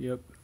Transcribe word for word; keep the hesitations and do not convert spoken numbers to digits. Yep.